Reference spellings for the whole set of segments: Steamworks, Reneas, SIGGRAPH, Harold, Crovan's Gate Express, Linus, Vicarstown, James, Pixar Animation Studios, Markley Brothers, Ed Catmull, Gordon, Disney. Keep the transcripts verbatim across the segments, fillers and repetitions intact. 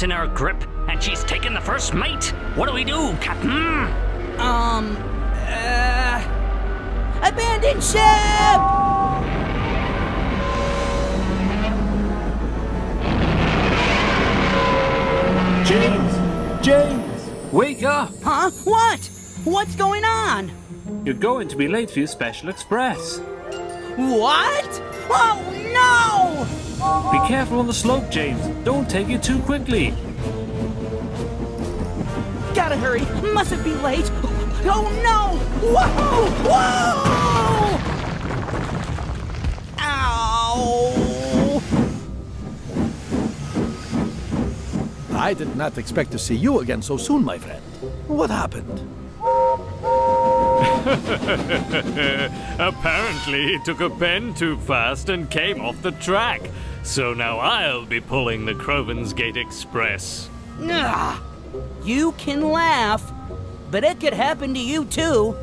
us in her grip, and she's taken the first mate. What do we do, Captain? Um, uh... Abandon ship! James! James! Wake up! Huh? What? What's going on? You're going to be late for your special express. What? Oh, no! Be careful on the slope, James. Don't take it too quickly. Gotta hurry. Mustn't be late. Oh, no! Whoa! Whoa! Ow! I did not expect to see you again so soon, my friend. What happened? Apparently he took a bend too fast and came off the track. So now I'll be pulling the Crovan's Gate Express. Ugh. You can laugh, but it could happen to you too.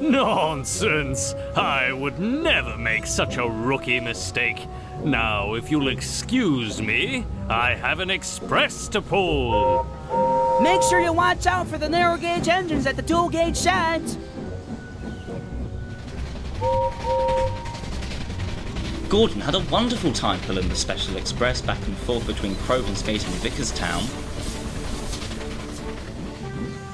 Nonsense! I would never make such a rookie mistake. Now, if you'll excuse me, I have an express to pull. Make sure you watch out for the narrow gauge engines at the dual gauge sheds. Gordon had a wonderful time pulling the special express back and forth between Crovan's Gate and Vicarstown.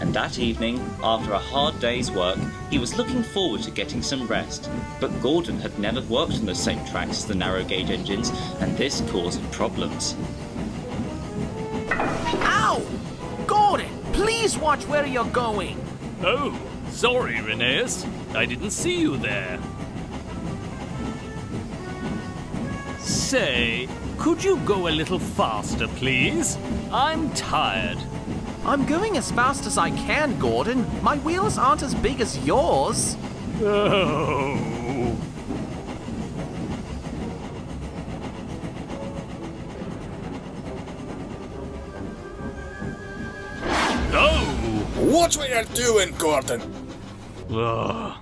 And that evening, after a hard day's work, he was looking forward to getting some rest. But Gordon had never worked on the same tracks as the narrow gauge engines, and this caused problems. Ow! Gordon, please watch where you're going! Oh, sorry, Reneas. I didn't see you there. Say, could you go a little faster, please? I'm tired. I'm going as fast as I can, Gordon. My wheels aren't as big as yours. Oh. No! Watch what you're doing, Gordon. Ugh.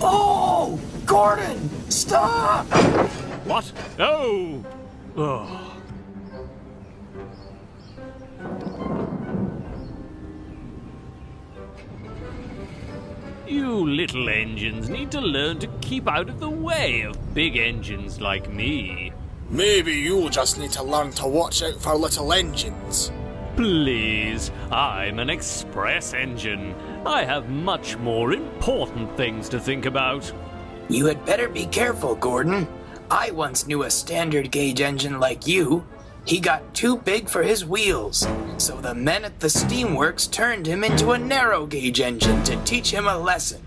Oh! Gordon, stop! What? Oh! Oh. You little engines need to learn to keep out of the way of big engines like me. Maybe you just need to learn to watch out for little engines. Please, I'm an express engine. I have much more important things to think about. You had better be careful, Gordon. I once knew a standard gauge engine like you. He got too big for his wheels, so the men at the Steamworks turned him into a narrow gauge engine to teach him a lesson.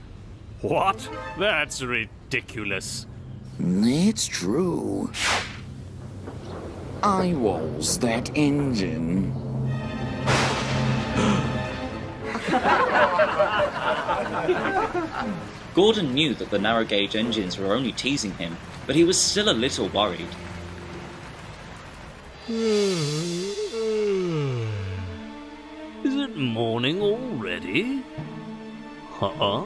What? That's ridiculous. It's true. I was that engine. Gordon knew that the narrow gauge engines were only teasing him, but he was still a little worried. Is it morning already? Huh?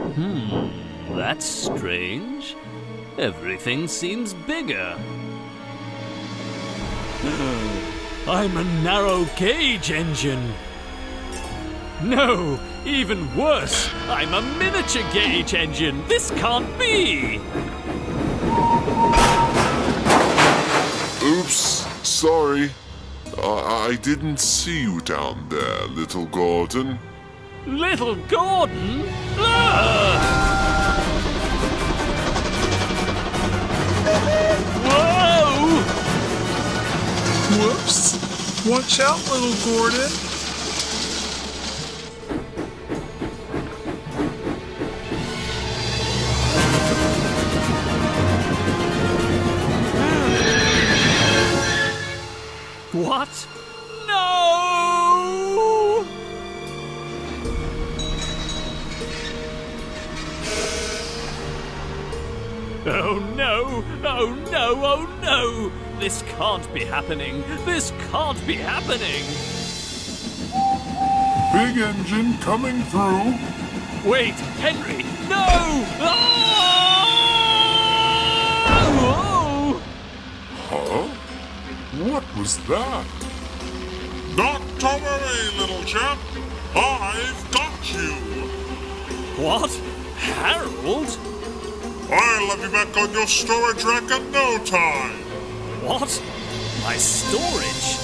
Hmm, that's strange. Everything seems bigger. I'm a narrow gauge engine. No! Even worse! I'm a miniature gauge engine! This can't be! Oops! Sorry. I, I didn't see you down there, little Gordon. Little Gordon? Ah! Whoa! Whoops! Watch out, little Gordon! What? No! Oh no! Oh no! Oh no! This can't be happening! This can't be happening! Big engine coming through! Wait, Henry! No! Oh! Huh? What was that? Not to worry, little chap. I've got you. What? Harold? I'll have you back on your storage rack in no time. What? My storage?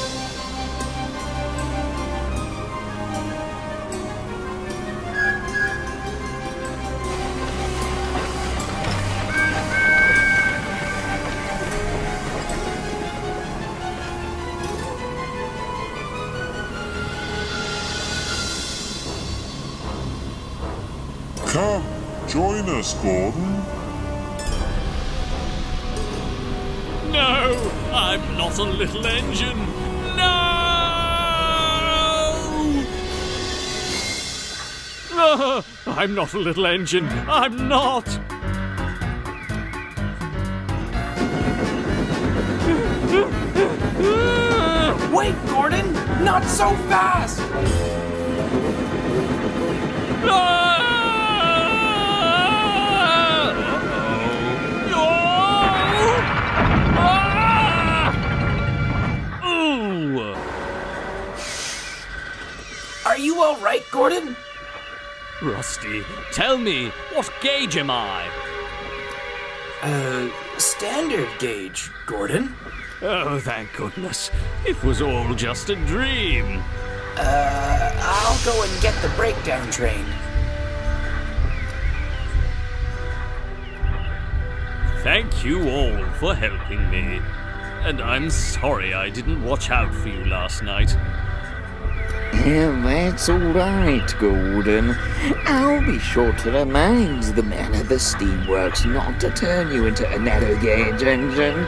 Come, join us, Gordon. No, I'm not a little engine. No! Uh, I'm not a little engine. I'm not. Wait, Gordon, not so fast. No! Are you all right, Gordon? Rusty, tell me, what gauge am I? Uh, standard gauge, Gordon. Oh, thank goodness. It was all just a dream. Uh, I'll go and get the breakdown train. Thank you all for helping me. And I'm sorry I didn't watch out for you last night. Yeah, that's all right, Gordon. I'll be sure to remind the man at the Steamworks not to turn you into a narrow gauge engine.